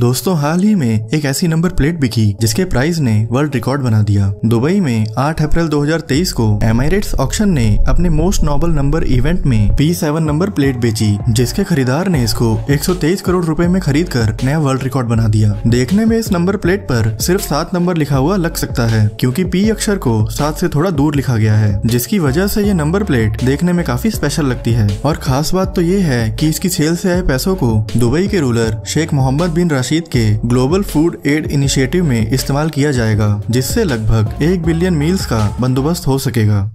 दोस्तों हाल ही में एक ऐसी नंबर प्लेट बिकी जिसके प्राइस ने वर्ल्ड रिकॉर्ड बना दिया। दुबई में 8 अप्रैल 2023 को एमिरेट्स ऑक्शन ने अपने मोस्ट नोबल नंबर इवेंट में P7 नंबर प्लेट बेची, जिसके खरीदार ने इसको 123 करोड़ रुपए में खरीद कर नया वर्ल्ड रिकॉर्ड बना दिया। देखने में इस नंबर प्लेट पर सिर्फ 7 नंबर लिखा हुआ लग सकता है, क्योंकि P अक्षर को 7 से थोड़ा दूर लिखा गया है, जिसकी वजह से ये नंबर प्लेट देखने में काफी स्पेशल लगती है। और खास बात तो ये है कि इसकी सेल से आए पैसों को दुबई के रूलर शेख मोहम्मद बिन के ग्लोबल फूड एड इनिशिएटिव में इस्तेमाल किया जाएगा, जिससे लगभग 1 बिलियन मील्स का बंदोबस्त हो सकेगा।